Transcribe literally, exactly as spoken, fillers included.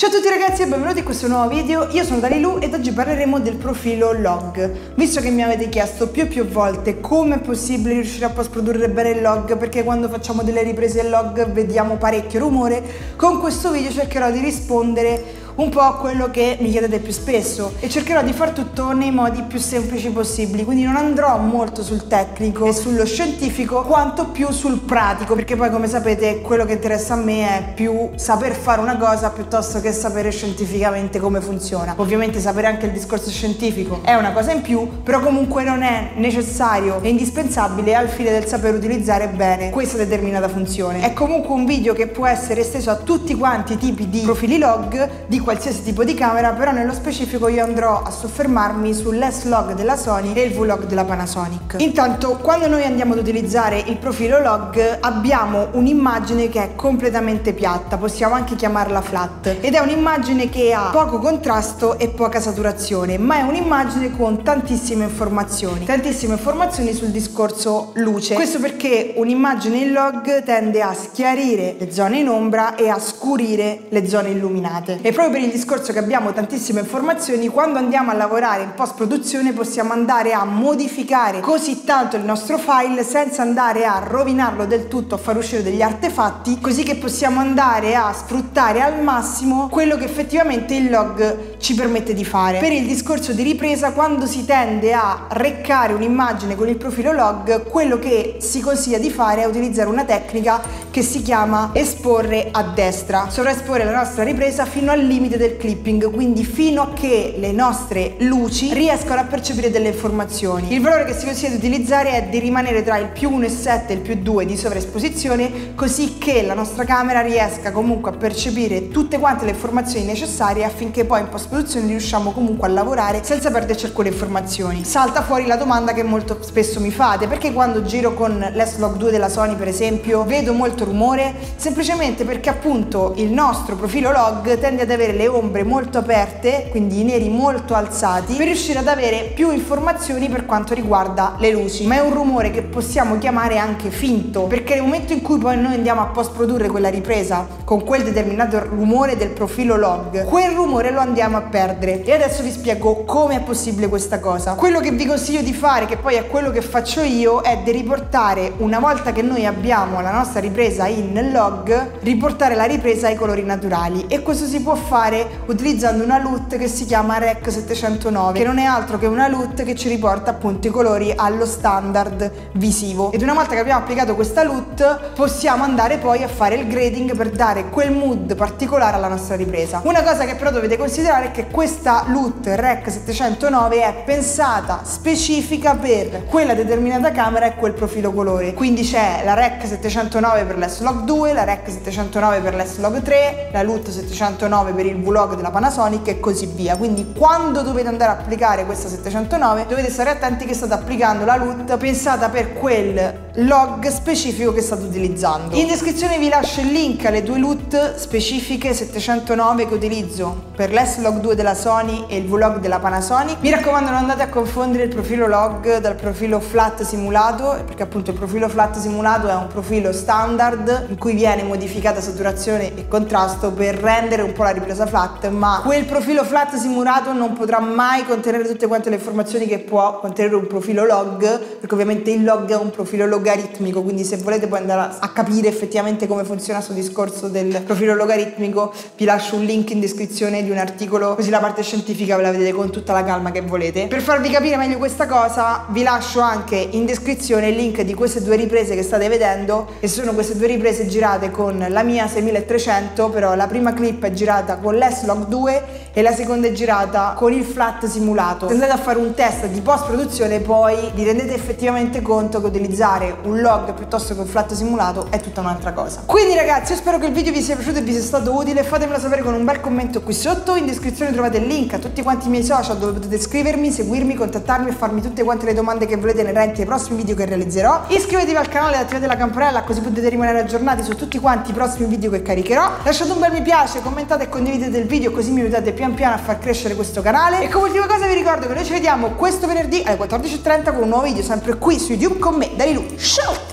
Ciao a tutti ragazzi e benvenuti in questo nuovo video, io sono Dalilù ed oggi parleremo del profilo log. Visto che mi avete chiesto più e più volte come è possibile riuscire a post-produrre bene il log, perché quando facciamo delle riprese in log vediamo parecchio rumore, con questo video cercherò di rispondere un po' a quello che mi chiedete più spesso e cercherò di far tutto nei modi più semplici possibili, quindi non andrò molto sul tecnico e sullo scientifico quanto più sul pratico, perché poi come sapete quello che interessa a me è più saper fare una cosa piuttosto che sapere scientificamente come funziona. Ovviamente sapere anche il discorso scientifico è una cosa in più, però comunque non è necessario e indispensabile al fine del saper utilizzare bene questa determinata funzione. È comunque un video che può essere esteso a tutti quanti i tipi di profili log di qualsiasi tipo di camera, però nello specifico io andrò a soffermarmi sull'S-Log della Sony e il V-Log della Panasonic. Intanto, quando noi andiamo ad utilizzare il profilo log abbiamo un'immagine che è completamente piatta, possiamo anche chiamarla flat, ed è un'immagine che ha poco contrasto e poca saturazione, ma è un'immagine con tantissime informazioni, tantissime informazioni sul discorso luce. Questo perché un'immagine in log tende a schiarire le zone in ombra e a scurire le zone illuminate. E proprio per il discorso che abbiamo tantissime informazioni, quando andiamo a lavorare in post produzione possiamo andare a modificare così tanto il nostro file senza andare a rovinarlo del tutto, a far uscire degli artefatti, così che possiamo andare a sfruttare al massimo quello che effettivamente il log ci permette di fare. Per il discorso di ripresa, quando si tende a reccare un'immagine con il profilo log, quello che si consiglia di fare è utilizzare una tecnica che si chiama esporre a destra, sovraesporre la nostra ripresa fino al limite del clipping, quindi fino a che le nostre luci riescano a percepire delle informazioni. Il valore che si consiglia di utilizzare è di rimanere tra il più uno virgola sette e il più due di sovraesposizione, così che la nostra camera riesca comunque a percepire tutte quante le informazioni necessarie affinché poi in post produzione riusciamo comunque a lavorare senza perderci alcune informazioni. Salta fuori la domanda che molto spesso mi fate: perché quando giro con l'S-Log due della Sony per esempio vedo molto rumore? Semplicemente perché appunto il nostro profilo log tende ad avere le ombre molto aperte, quindi i neri molto alzati, per riuscire ad avere più informazioni per quanto riguarda le luci, ma è un rumore che possiamo chiamare anche finto, perché nel momento in cui poi noi andiamo a post produrre quella ripresa con quel determinato rumore del profilo log, quel rumore lo andiamo a a perdere. E adesso vi spiego come è possibile questa cosa. Quello che vi consiglio di fare, che poi è quello che faccio io, è di riportare, una volta che noi abbiamo la nostra ripresa in log, riportare la ripresa ai colori naturali, e questo si può fare utilizzando una L U T che si chiama Rec settecentonove, che non è altro che una L U T che ci riporta appunto i colori allo standard visivo, ed una volta che abbiamo applicato questa L U T possiamo andare poi a fare il grading per dare quel mood particolare alla nostra ripresa. Una cosa che però dovete considerare che questa L U T Rec settecentonove è pensata specifica per quella determinata camera e quel profilo colore, quindi c'è la Rec settecentonove per l'S-Log due, la Rec settecentonove per l'S-Log tre, la L U T settecentonove per il V-Log della Panasonic e così via. Quindi quando dovete andare a applicare questa settecentonove dovete stare attenti che state applicando la L U T pensata per quel log specifico che state utilizzando. In descrizione vi lascio il link alle due L U T specifiche settecentonove che utilizzo per l'S-Log due della Sony e il V-Log della Panasonic. Mi raccomando, non andate a confondere il profilo log dal profilo flat simulato, perché appunto il profilo flat simulato è un profilo standard in cui viene modificata saturazione e contrasto per rendere un po' la ripresa flat, ma quel profilo flat simulato non potrà mai contenere tutte quante le informazioni che può contenere un profilo log, perché ovviamente il log è un profilo log logaritmico, quindi se volete poi andare a capire effettivamente come funziona questo discorso del profilo logaritmico vi lascio un link in descrizione di un articolo, così la parte scientifica ve la vedete con tutta la calma che volete. Per farvi capire meglio questa cosa vi lascio anche in descrizione il link di queste due riprese che state vedendo, e sono queste due riprese girate con la mia sessantatrecento, però la prima clip è girata con l'S-Log due e la seconda è girata con il flat simulato. Se andate a fare un test di post produzione poi vi rendete effettivamente conto che utilizzare un log piuttosto che un flat simulato è tutta un'altra cosa. Quindi ragazzi, io spero che il video vi sia piaciuto e vi sia stato utile, fatemelo sapere con un bel commento qui sotto. In descrizione trovate il link a tutti quanti i miei social dove potete scrivermi, seguirmi, contattarmi e farmi tutte quante le domande che volete inerenti ai prossimi video che realizzerò. Iscrivetevi al canale e attivate la campanella così potete rimanere aggiornati su tutti quanti i prossimi video che caricherò. Lasciate un bel mi piace, commentate e condividete il video così mi aiutate pian piano a far crescere questo canale. E come ultima cosa vi ricordo che noi ci vediamo questo venerdì alle quattordici e trenta con un nuovo video sempre qui su YouTube con me, Dalilù. Show!